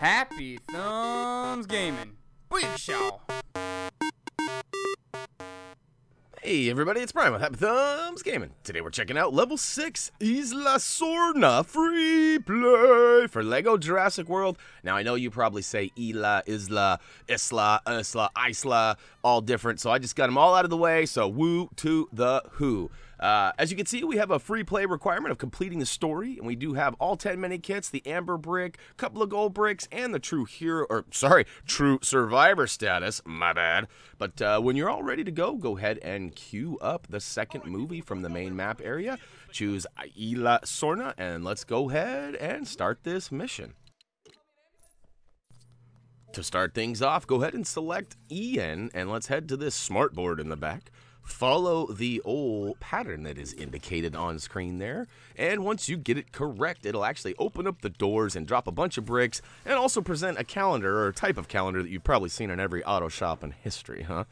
Happy Thumbs Gaming. Big show. Hey everybody, it's Brian with Happy Thumbs Gaming. Today we're checking out level 6 Isla Sorna free play for Lego Jurassic World. Now I know you probably say Isla, all different, so I just got them all out of the way, so woo to the who. As you can see, we have a free play requirement of completing the story, and we do have all 10 Minikits, the Amber Brick, couple of gold bricks, and the true survivor status, my bad. But when you're all ready to go, go ahead and queue up the second movie from the main map area. Choose Isla Sorna, and let's go ahead and start this mission. To start things off, go ahead and select Ian, and let's head to this smart board in the back. Follow the old pattern that is indicated on screen there, and once you get it correct, it'll actually open up the doors and drop a bunch of bricks, and also present a calendar, or a type of calendar that you've probably seen in every auto shop in history, huh?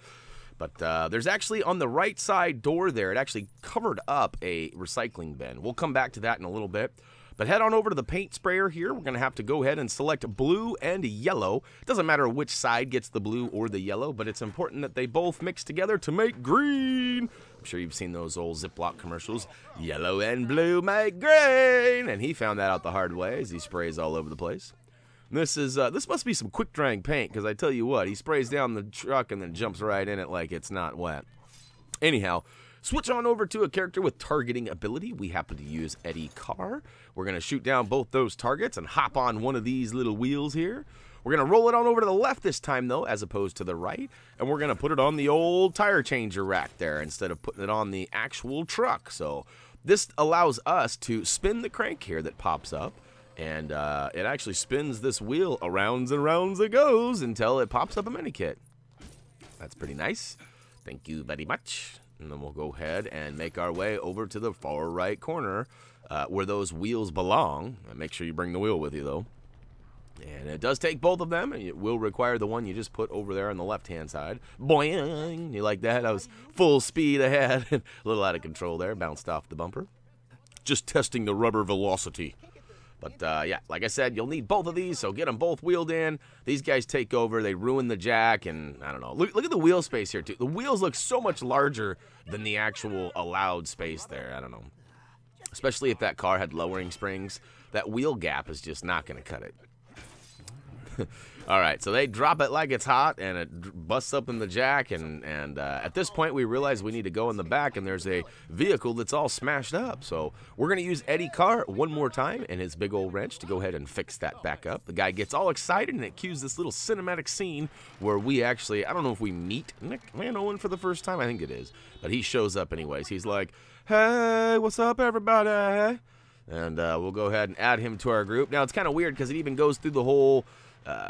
But there's actually, on the right side door there, it actually covered up a recycling bin. We'll come back to that in a little bit. But head on over to the paint sprayer here. We're going to have to go ahead and select blue and yellow. It doesn't matter which side gets the blue or the yellow, but it's important that they both mix together to make green. I'm sure you've seen those old Ziploc commercials. Yellow and blue make green. And he found that out the hard way as he sprays all over the place. This is this must be some quick-drying paint, because I tell you what, he sprays down the truck and then jumps right in it like it's not wet. Anyhow, switch on over to a character with targeting ability. We happen to use Eddie Carr. We're going to shoot down both those targets and hop on one of these little wheels here. We're going to roll it on over to the left this time, though, as opposed to the right. And we're going to put it on the old tire changer rack there instead of putting it on the actual truck. So this allows us to spin the crank here that pops up. And it actually spins this wheel around and around it goes until it pops up a Minikit. That's pretty nice. Thank you very much. And then we'll go ahead and make our way over to the far right corner where those wheels belong. Make sure you bring the wheel with you, though. And it does take both of them, and it will require the one you just put over there on the left-hand side. Boing! You like that? I was full speed ahead. A little out of control there. Bounced off the bumper. Just testing the rubber velocity. But, yeah, like I said, you'll need both of these, so get them both wheeled in. These guys take over. They ruin the jack, and I don't know. Look at the wheel space here, too. The wheels look so much larger than the actual allowed space there. I don't know. Especially if that car had lowering springs. That wheel gap is just not going to cut it. All right, so they drop it like it's hot, and it busts up in the jack. And at this point, we realize we need to go in the back, and there's a vehicle that's all smashed up. So we're going to use Eddie Carr one more time and his big old wrench to go ahead and fix that back up. The guy gets all excited, and it cues this little cinematic scene where we actually, I don't know if we meet Nick Van Owen for the first time. I think it is. But he shows up anyways. He's like, hey, what's up, everybody? And we'll go ahead and add him to our group. Now, it's kind of weird because it even goes through the whole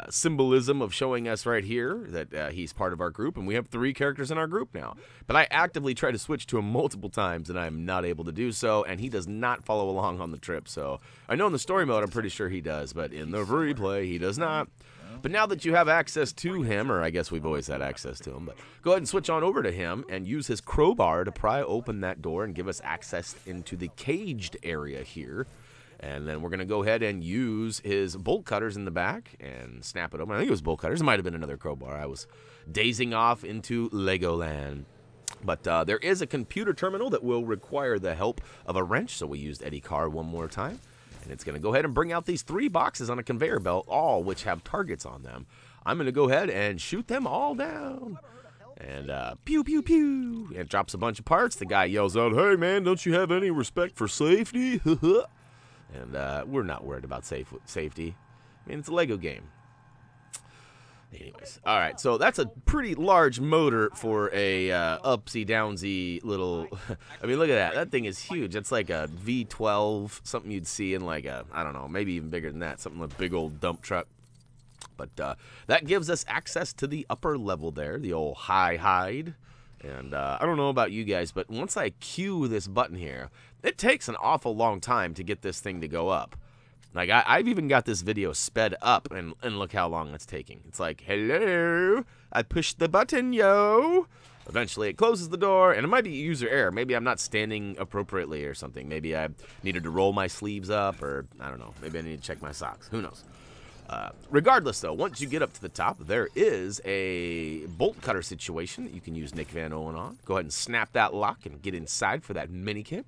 symbolism of showing us right here that he's part of our group, and we have 3 characters in our group now. But I actively try to switch to him multiple times, and I am not able to do so, and he does not follow along on the trip. So I know in the story mode I'm pretty sure he does, but in the free play he does not. But now that you have access to him, or I guess we've always had access to him, but go ahead and switch on over to him and use his crowbar to pry open that door and give us access into the caged area here. And then we're going to go ahead and use his bolt cutters in the back and snap it open. I think it was bolt cutters. It might have been another crowbar. I was dazing off into Legoland. But there is a computer terminal that will require the help of a wrench, so we used Eddie Carr one more time. And it's going to go ahead and bring out these 3 boxes on a conveyor belt, all which have targets on them. I'm going to go ahead and shoot them all down. And pew, pew, pew. It drops a bunch of parts. The guy yells out, hey, man, don't you have any respect for safety? And we're not worried about safety. I mean, it's a Lego game. Anyways, all right, so that's a pretty large motor for a upsy-downsy little... I mean, look at that. That thing is huge. That's like a V12, something you'd see in like a, I don't know, maybe even bigger than that, something like a big old dump truck. But that gives us access to the upper level there, the old high hide. And I don't know about you guys, but once I cue this button here, it takes an awful long time to get this thing to go up. Like, I've even got this video sped up, and look how long it's taking. It's like, hello, I pushed the button, yo. Eventually, it closes the door, and it might be user error. Maybe I'm not standing appropriately or something. Maybe I needed to roll my sleeves up, or I don't know. Maybe I need to check my socks. Who knows? Regardless, though, once you get up to the top, there is a bolt cutter situation that you can use Nick Van Owen on. Go ahead and snap that lock and get inside for that mini kit.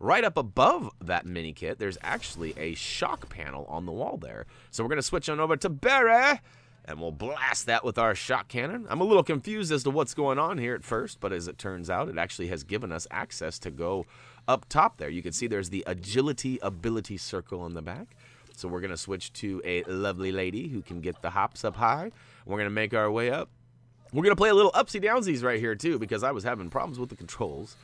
Right up above that mini kit, there's actually a shock panel on the wall there. So we're going to switch on over to Barry, and we'll blast that with our shock cannon. I'm a little confused as to what's going on here at first, but as it turns out, it actually has given us access to go up top there. You can see there's the agility ability circle in the back. So we're going to switch to a lovely lady who can get the hops up high. We're going to make our way up. We're going to play a little upsy-downsies right here, too, because I was having problems with the controls.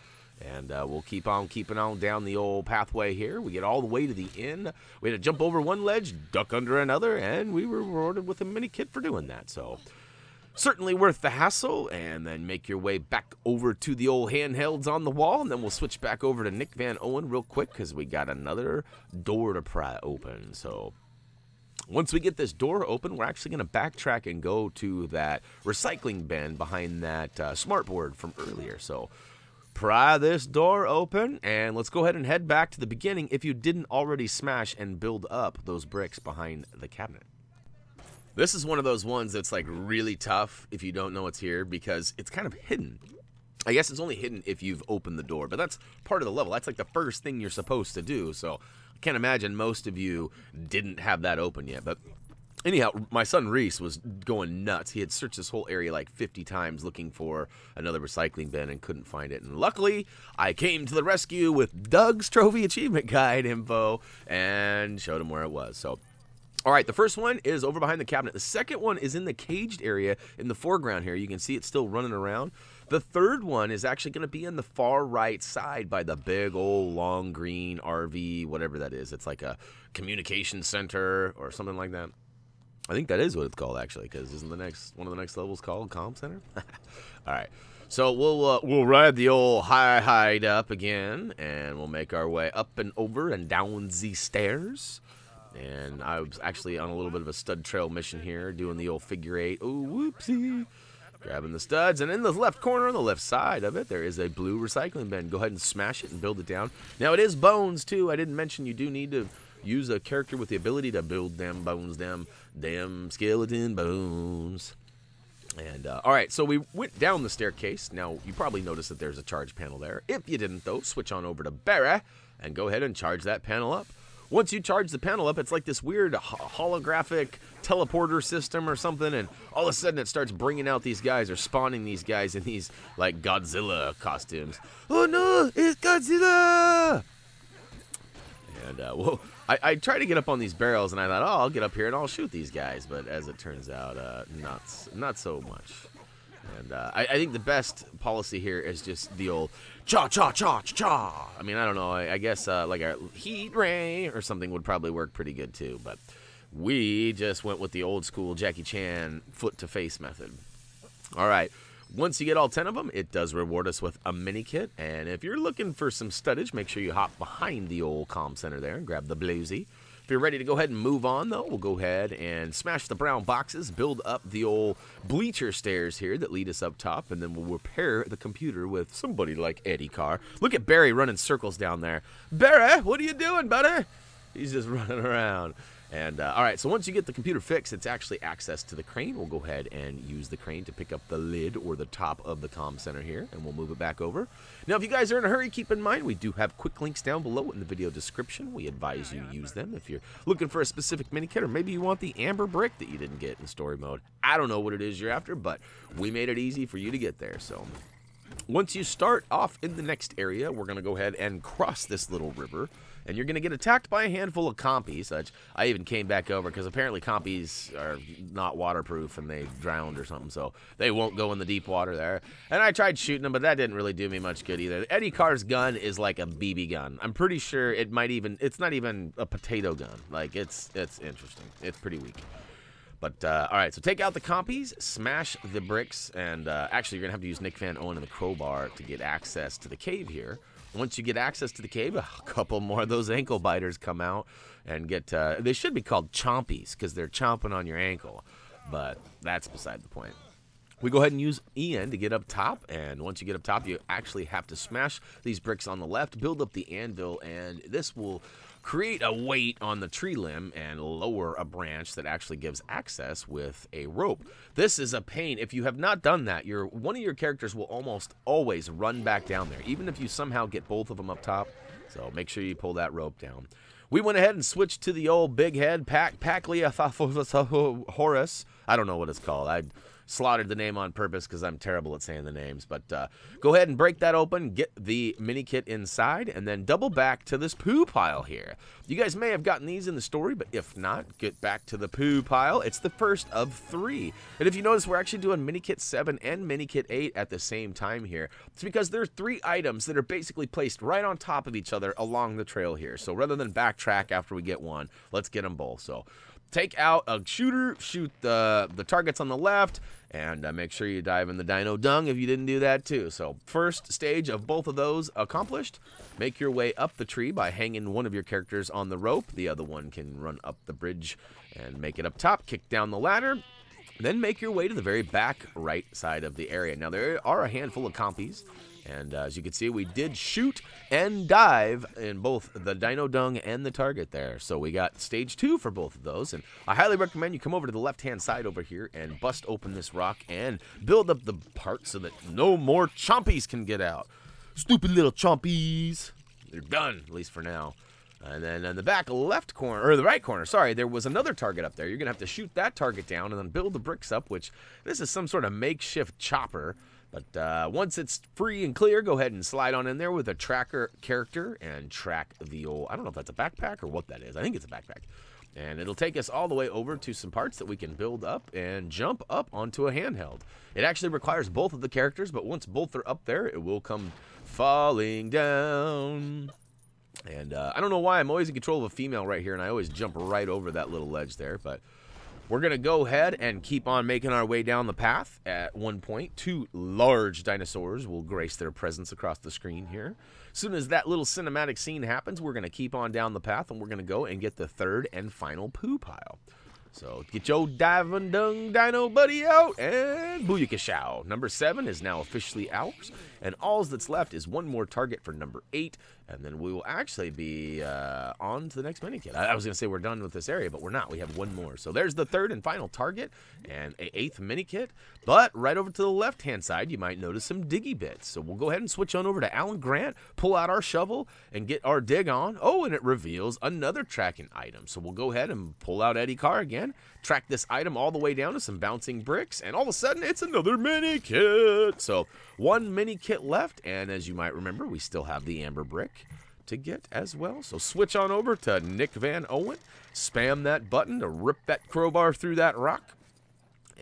And we'll keep on keeping on down the old pathway here. We get all the way to the end. We had to jump over one ledge, duck under another, and we were rewarded with a mini kit for doing that. So certainly worth the hassle. And then make your way back over to the old handhelds on the wall. And then we'll switch back over to Nick Van Owen real quick because we got another door to pry open. So once we get this door open, we're actually going to backtrack and go to that recycling bin behind that smart board from earlier. So pry this door open, and let's go ahead and head back to the beginning if you didn't already smash and build up those bricks behind the cabinet. This is one of those ones that's like really tough if you don't know it's here because it's kind of hidden. I guess it's only hidden if you've opened the door, but that's part of the level. That's like the first thing you're supposed to do, so I can't imagine most of you didn't have that open yet, but anyhow, my son Reese was going nuts. He had searched this whole area like 50 times looking for another recycling bin and couldn't find it. And luckily, I came to the rescue with Doug's Trophy Achievement Guide info and showed him where it was. So, all right, the first one is over behind the cabinet. The second one is in the caged area in the foreground here. You can see it's still running around. The third one is actually going to be in the far right side by the big old long green RV, whatever that is. It's like a communication center or something like that. I think that is what it's called, actually, because isn't the next one of the next levels called Comm Center? All right, so we'll ride the old high hide up again, and we'll make our way up and over and down the stairs. And I was actually on a little bit of a stud trail mission here, doing the old figure eight. Oh, whoopsie! Grabbing the studs, and in the left corner on the left side of it, there is a blue recycling bin. Go ahead and smash it and build it down. Now it is bones too. I didn't mention you do need to use a character with the ability to build them bones, them damn skeleton bones. And all right, so we went down the staircase. Now you probably noticed that there's a charge panel there. If you didn't, though, switch on over to Barry and go ahead and charge that panel up. Once you charge the panel up, it's like this weird holographic teleporter system or something, and all of a sudden it starts bringing out these guys or spawning these guys in these like Godzilla costumes. Oh no, it's Godzilla! And whoa, I tried to get up on these barrels, and I thought, oh, I'll get up here and I'll shoot these guys. But as it turns out, not so much. And I think the best policy here is just the old cha-cha-cha-cha. I mean, I don't know. I guess like a heat ray or something would probably work pretty good, too. But we just went with the old school Jackie Chan foot-to-face method. All right. Once you get all 10 of them, it does reward us with a mini kit. And if you're looking for some studdage, make sure you hop behind the old comm center there and grab the bluesy. If you're ready to go ahead and move on, though, we'll go ahead and smash the brown boxes, build up the old bleacher stairs here that lead us up top, and then we'll repair the computer with somebody like Eddie Carr. Look at Barry running circles down there. Barry, what are you doing, buddy? He's just running around. And all right, so once you get the computer fixed, it's actually access to the crane. We'll go ahead and use the crane to pick up the lid or the top of the comm center here, and we'll move it back over. Now, if you guys are in a hurry, keep in mind we do have quick links down below in the video description. We advise you use them if you're looking for a specific mini kit, or maybe you want the Amber Brick that you didn't get in story mode. I don't know what it is you're after, but we made it easy for you to get there, so. Once you start off in the next area, we're going to go ahead and cross this little river, and you're going to get attacked by a handful of compies. Such I even came back over because apparently compies are not waterproof and they drowned or something, so they won't go in the deep water there. And I tried shooting them, but that didn't really do me much good either. Eddie Carr's gun is like a BB gun. I'm pretty sure it might even, it's not even a potato gun. Like, it's interesting. It's pretty weak. But, all right, so take out the compies, smash the bricks, and actually you're going to have to use Nick Van Owen and the crowbar to get access to the cave here. Once you get access to the cave, a couple more of those ankle biters come out and get, they should be called chompies because they're chomping on your ankle, but that's beside the point. We go ahead and use Ian to get up top, and once you get up top, you actually have to smash these bricks on the left, build up the anvil, and this will Create a weight on the tree limb and lower a branch that actually gives access with a rope. This is a pain. If you have not done that, one of your characters will almost always run back down there, even if you somehow get both of them up top. So make sure you pull that rope down. We went ahead and switched to the old big head Pacliathophorus. I don't know what it's called. I slaughtered the name on purpose because I'm terrible at saying the names. But go ahead and break that open, get the mini kit inside, and then double back to this poo pile here. You guys may have gotten these in the story, but if not, get back to the poo pile. It's the first of three. And if you notice, we're actually doing mini kit 7 and mini kit 8 at the same time here. It's because there are three items that are basically placed right on top of each other along the trail here. So rather than backtrack after we get one, let's get them both. So take out a shooter, shoot the targets on the left, and make sure you dive in the dino dung if you didn't do that too. So first stage of both of those accomplished. Make your way up the tree by hanging one of your characters on the rope. The other one can run up the bridge and make it up top, kick down the ladder. Then make your way to the very back right side of the area. Now there are a handful of compies. And as you can see, we did shoot and dive in both the dino dung and the target there. So we got stage 2 for both of those. And I highly recommend you come over to the left-hand side over here and bust open this rock and build up the part so that no more chompies can get out. Stupid little chompies. They're done, at least for now. And then in the back left corner, or the right corner, sorry, there was another target up there. You're going to have to shoot that target down and then build the bricks up, which this is some sort of makeshift chopper. But once it's free and clear, go ahead and slide on in there with a tracker character and track the old, I don't know if that's a backpack or what that is. I think it's a backpack. And it'll take us all the way over to some parts that we can build up and jump up onto a handheld. It actually requires both of the characters, but once both are up there, it will come falling down. And I don't know why I'm always in control of a female right here, and I always jump right over that little ledge there, but we're going to go ahead and keep on making our way down the path. At one point, two large dinosaurs will grace their presence across the screen here. As soon as that little cinematic scene happens, we're going to keep on down the path, and we're going to go and get the third and final poo pile. So get your diving dung dino buddy out, and booyakashow. Number 7 is now officially ours, and all that's left is one more target for number 8, and then we will actually be on to the next minikit. I was going to say we're done with this area, but we're not. We have one more. So there's the third and final target and an 8th minikit, but right over to the left-hand side, you might notice some diggy bits. So we'll go ahead and switch on over to Alan Grant, pull out our shovel, and get our dig on. Oh, and it reveals another tracking item. So we'll go ahead and pull out Eddie Carr again, track this item all the way down to some bouncing bricks, and all of a sudden, it's another minikit. So one minikit left, and as you might remember, we still have the Amber Brick to get as well. So switch on over to Nick Van Owen, spam that button to rip that crowbar through that rock,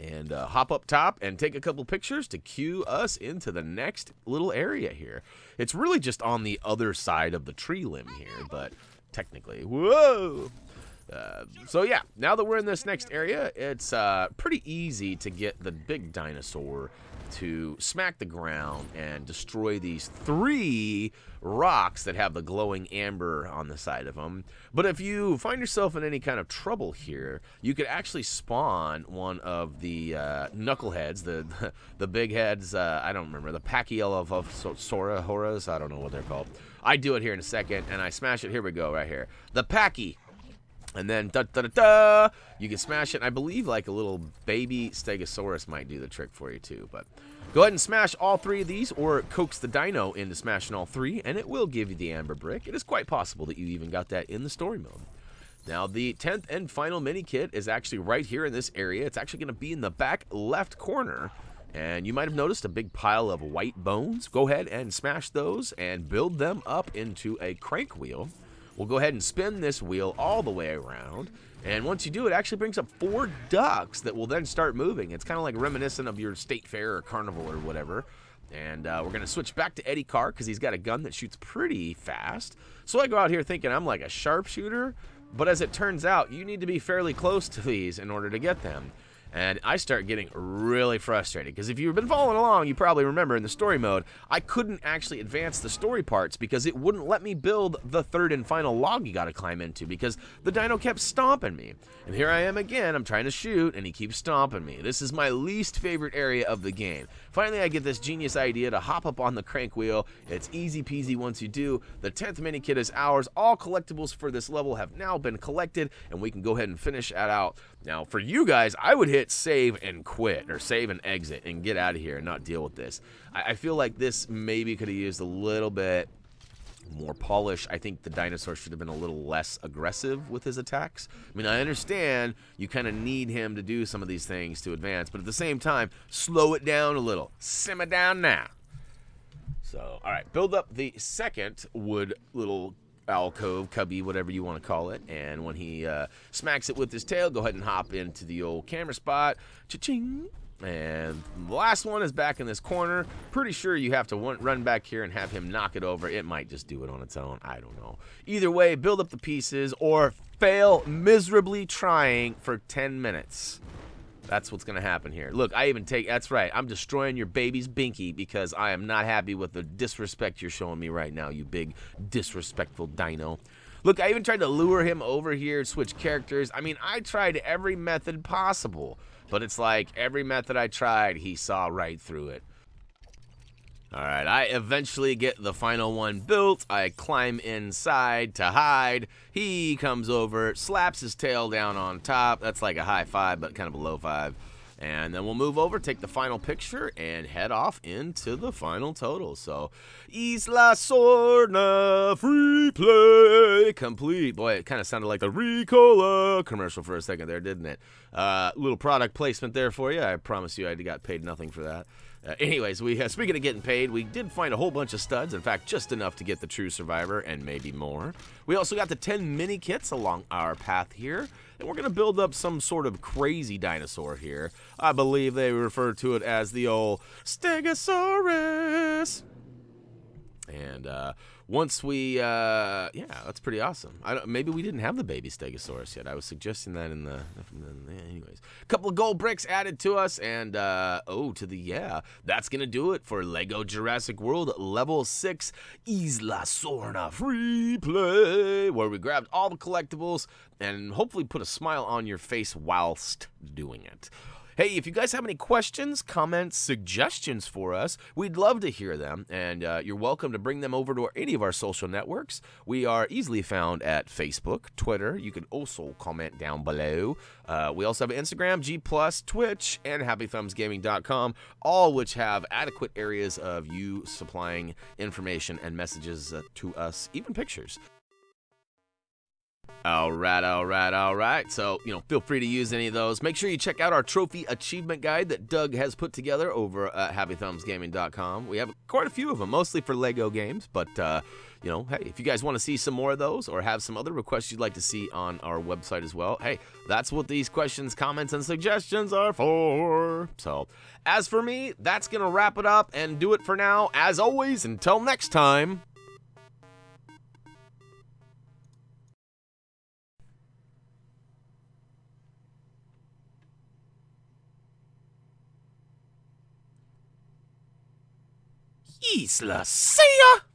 and hop up top and take a couple pictures to cue us into the next little area here. It's really just on the other side of the tree limb here, but technically, whoa! So yeah, now that we're in this next area, it's pretty easy to get the big dinosaur to smack the ground and destroy these three rocks that have the glowing amber on the side of them. But if you find yourself in any kind of trouble here, you could actually spawn one of the knuckleheads, the big heads, I don't remember, the Pachyelophosaurus, I don't know what they're called. I do it here in a second, and I smash it. Here we go, right here. The Pachy. And then, da-da-da-da, you can smash it. I believe like a little baby stegosaurus might do the trick for you too. But go ahead and smash all three of these, or coax the dino into smashing all three, and it will give you the amber brick. It is quite possible that you even got that in the story mode. Now, the 10th and final minikit is actually right here in this area. It's actually going to be in the back left corner. And you might have noticed a big pile of white bones. Go ahead and smash those and build them up into a crank wheel. We'll go ahead and spin this wheel all the way around, and once you do, it actually brings up 4 ducks that will then start moving. It's kind of like reminiscent of your state fair or carnival or whatever. And we're going to switch back to Eddie Carr because he's got a gun that shoots pretty fast. So I go out here thinking I'm like a sharpshooter, but as it turns out, you need to be fairly close to these in order to get them. And I start getting really frustrated, because if you've been following along, you probably remember in the story mode, I couldn't actually advance the story parts because it wouldn't let me build the third and final log you gotta climb into because the dino kept stomping me. And here I am again, I'm trying to shoot, and he keeps stomping me. This is my least favorite area of the game. Finally, I get this genius idea to hop up on the crank wheel. It's easy peasy once you do. The 10th Minikit is ours. All collectibles for this level have now been collected, and we can go ahead and finish that out. Now, for you guys, I would hit save and quit, or save and exit, and get out of here and not deal with this. I feel like this maybe could have used a little bit more polish. I think the dinosaur should have been a little less aggressive with his attacks. I mean, I understand you kind of need him to do some of these things to advance, but at the same time, slow it down a little. Simmer down now. So, all right, build up the second wood little alcove, cubby, whatever you want to call it, and when he smacks it with his tail, go ahead and hop into the old camera spot. Cha-ching! And the last one is back in this corner. Pretty sure you have to run back here and have him knock it over. It might just do it on its own. I don't know. Either way, build up the pieces or fail miserably trying for 10 minutes. That's what's going to happen here. Look, I even take... That's right. I'm destroying your baby's binky because I am not happy with the disrespect you're showing me right now, you big disrespectful dino. Look, I even tried to lure him over here, switch characters. I mean, I tried every method possible. But it's like every method I tried, he saw right through it. All right, I eventually get the final one built. I climb inside to hide. He comes over, slaps his tail down on top. That's like a high five, but kind of a low five. And then we'll move over, take the final picture, and head off into the final total. So, Isla Sorna, free play, complete. Boy, it kind of sounded like the Ricola commercial for a second there, didn't it? Little product placement there for you. I promise you I got paid nothing for that. Anyways, we speaking of getting paid, we did find a whole bunch of studs. In fact, just enough to get the true survivor and maybe more. We also got the 10 mini kits along our path here. And we're going to build up some sort of crazy dinosaur here. I believe they refer to it as the old Stegosaurus. And once we, yeah, that's pretty awesome. Maybe we didn't have the baby Stegosaurus yet. I was suggesting that in the, anyways. A couple of gold bricks added to us, and, yeah. That's going to do it for Lego Jurassic World Level 6 Isla Sorna Free Play, where we grabbed all the collectibles and hopefully put a smile on your face whilst doing it. Hey, if you guys have any questions, comments, suggestions for us, we'd love to hear them, and you're welcome to bring them over to any of our social networks. We are easily found at Facebook, Twitter. You can also comment down below. We also have Instagram, G+, Twitch, and HappyThumbsGaming.com, all which have adequate areas of you supplying information and messages to us, even pictures. All right. So, you know, feel free to use any of those. Make sure you check out our Trophy Achievement Guide that Doug has put together over at HappyThumbsGaming.com. We have quite a few of them, mostly for Lego games. But, you know, hey, if you guys want to see some more of those or have some other requests you'd like to see on our website as well, hey, that's what these questions, comments, and suggestions are for. So, as for me, that's going to wrap it up and do it for now. As always, until next time. Isla, see ya!